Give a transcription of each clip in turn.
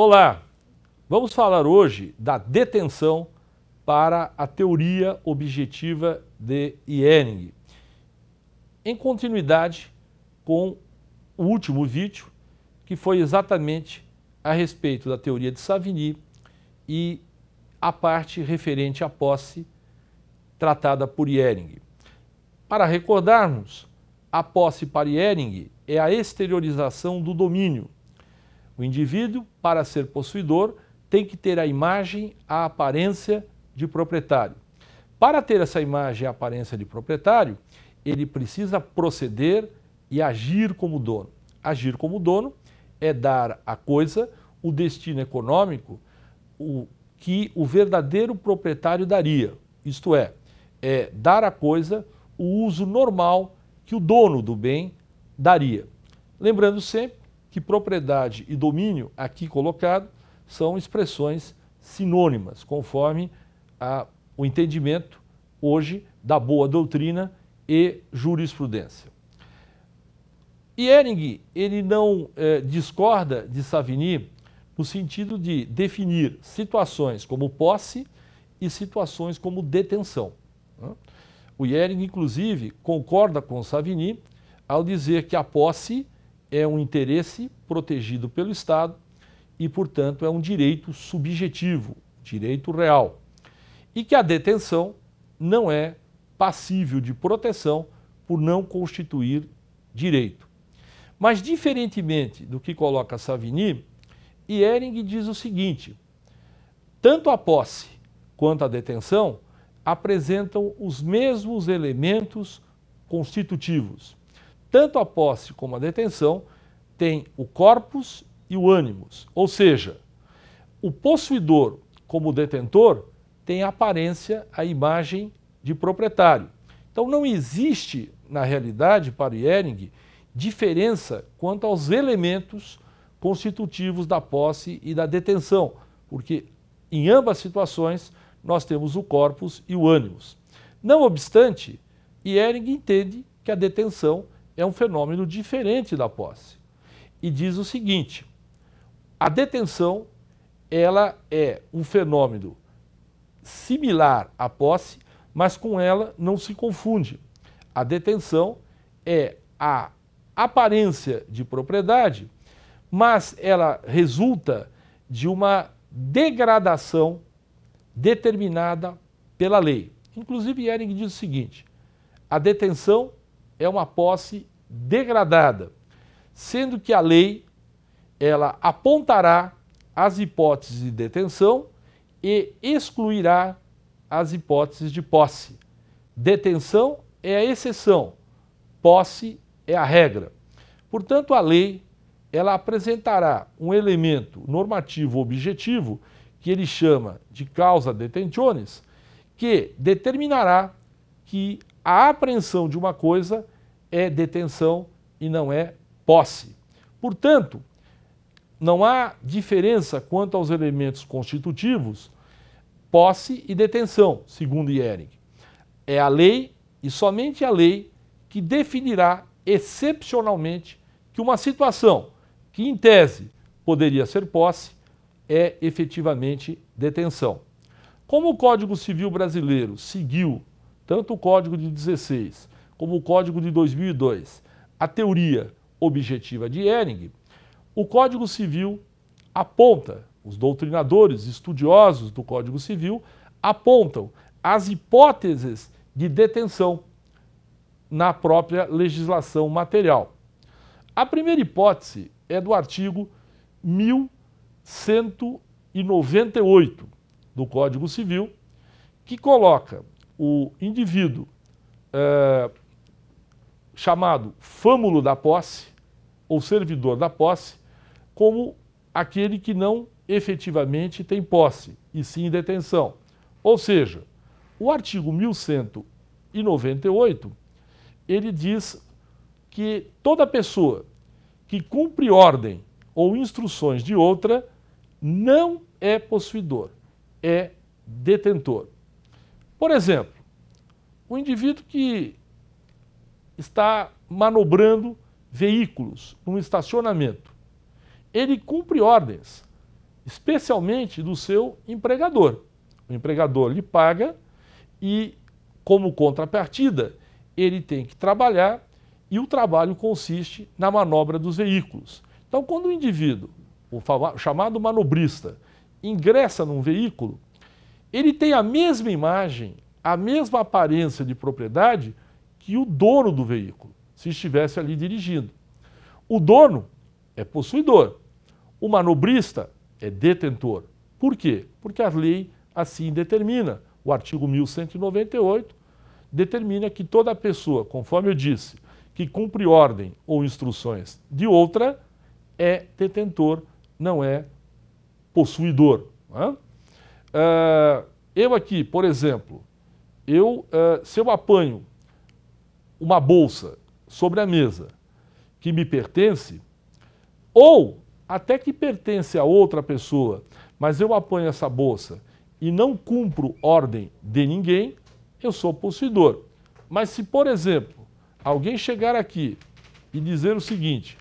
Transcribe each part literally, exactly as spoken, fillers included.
Olá, vamos falar hoje da detenção para a teoria objetiva de Ihering, em continuidade com o último vídeo, que foi exatamente a respeito da teoria de Savigny e a parte referente à posse tratada por Ihering. Para recordarmos, a posse para Ihering é a exteriorização do domínio. O indivíduo, para ser possuidor, tem que ter a imagem, a aparência de proprietário. Para ter essa imagem e a aparência de proprietário, ele precisa proceder e agir como dono. Agir como dono é dar à coisa o destino econômico o, que o verdadeiro proprietário daria. Isto é, é dar à coisa o uso normal que o dono do bem daria. Lembrando sempre que propriedade e domínio, aqui colocado, são expressões sinônimas, conforme a, o entendimento hoje da boa doutrina e jurisprudência. Ihering, ele não eh, discorda de Savigny no sentido de definir situações como posse e situações como detenção. O Ihering, inclusive, concorda com Savigny ao dizer que a posse é um interesse protegido pelo Estado e, portanto, é um direito subjetivo, direito real. E que a detenção não é passível de proteção por não constituir direito. Mas, diferentemente do que coloca Savigny, Ihering diz o seguinte: tanto a posse quanto a detenção apresentam os mesmos elementos constitutivos. Tanto a posse como a detenção têm o corpus e o ânimus, ou seja, o possuidor como detentor tem a aparência, a imagem de proprietário. Então não existe, na realidade, para Ihering, diferença quanto aos elementos constitutivos da posse e da detenção, porque em ambas situações nós temos o corpus e o ânimus. Não obstante, Ihering entende que a detenção é um fenômeno diferente da posse. E diz o seguinte: a detenção, ela é um fenômeno similar à posse, mas com ela não se confunde. A detenção é a aparência de propriedade, mas ela resulta de uma degradação determinada pela lei. Inclusive, Ihering diz o seguinte: a detenção é uma posse degradada, sendo que a lei, ela apontará as hipóteses de detenção e excluirá as hipóteses de posse. Detenção é a exceção, posse é a regra. Portanto, a lei, ela apresentará um elemento normativo objetivo, que ele chama de causa detentionis, que determinará que a apreensão de uma coisa é detenção e não é posse. Portanto, não há diferença quanto aos elementos constitutivos, posse e detenção, segundo Ihering. É a lei, e somente a lei, que definirá excepcionalmente que uma situação que, em tese, poderia ser posse, é efetivamente detenção. Como o Código Civil Brasileiro seguiu tanto o Código de dezesseis como o Código de dois mil e dois, a teoria objetiva de Ihering, o Código Civil aponta, os doutrinadores, estudiosos do Código Civil, apontam as hipóteses de detenção na própria legislação material. A primeira hipótese é do artigo mil cento e noventa e oito do Código Civil, que coloca o indivíduo eh, chamado fâmulo da posse ou servidor da posse como aquele que não efetivamente tem posse e sim detenção. Ou seja, o artigo mil cento e noventa e oito, ele diz que toda pessoa que cumpre ordem ou instruções de outra não é possuidor, é detentor. Por exemplo, o indivíduo que está manobrando veículos num estacionamento, ele cumpre ordens, especialmente do seu empregador. O empregador lhe paga e, como contrapartida, ele tem que trabalhar e o trabalho consiste na manobra dos veículos. Então, quando o indivíduo, o chamado manobrista, ingressa num veículo, ele tem a mesma imagem, a mesma aparência de propriedade que o dono do veículo, se estivesse ali dirigindo. O dono é possuidor, o manobrista é detentor. Por quê? Porque a lei assim determina. O artigo mil cento e noventa e oito determina que toda pessoa, conforme eu disse, que cumpre ordem ou instruções de outra, é detentor, não é possuidor. Não é? Uh, eu aqui, por exemplo, eu, uh, se eu apanho uma bolsa sobre a mesa que me pertence, ou até que pertence a outra pessoa, mas eu apanho essa bolsa e não cumpro ordem de ninguém, eu sou possuidor. Mas se, por exemplo, alguém chegar aqui e dizer o seguinte: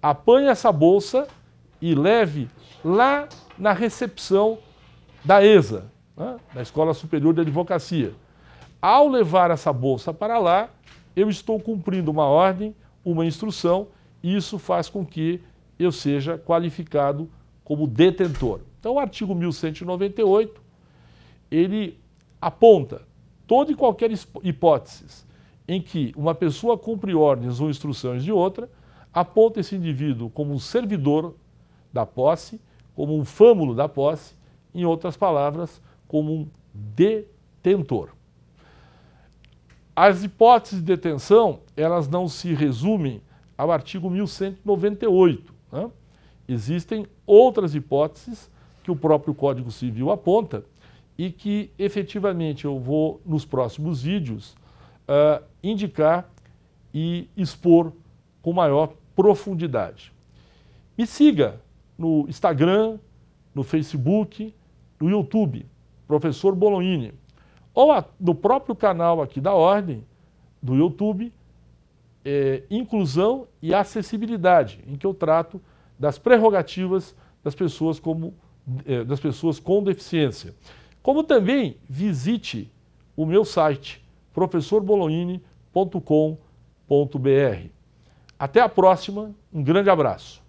apanhe essa bolsa e leve lá na recepção da ESA, né, da Escola Superior de Advocacia. Ao levar essa bolsa para lá, eu estou cumprindo uma ordem, uma instrução, e isso faz com que eu seja qualificado como detentor. Então o artigo mil cento e noventa e oito, ele aponta toda e qualquer hipótese em que uma pessoa cumpre ordens ou instruções de outra, aponta esse indivíduo como um servidor da posse, como um fâmulo da posse, em outras palavras, como um detentor. As hipóteses de detenção, elas não se resumem ao artigo mil cento e noventa e oito, né? Existem outras hipóteses que o próprio Código Civil aponta e que, efetivamente, eu vou, nos próximos vídeos, Uh, indicar e expor com maior profundidade. Me siga no Instagram, no Facebook, no YouTube, Professor Bolognini, ou a, no próprio canal aqui da Ordem, do YouTube, é, Inclusão e Acessibilidade, em que eu trato das prerrogativas das pessoas, como, é, das pessoas com deficiência. Como também visite o meu site, professor bolognini ponto com ponto br. Até a próxima, um grande abraço.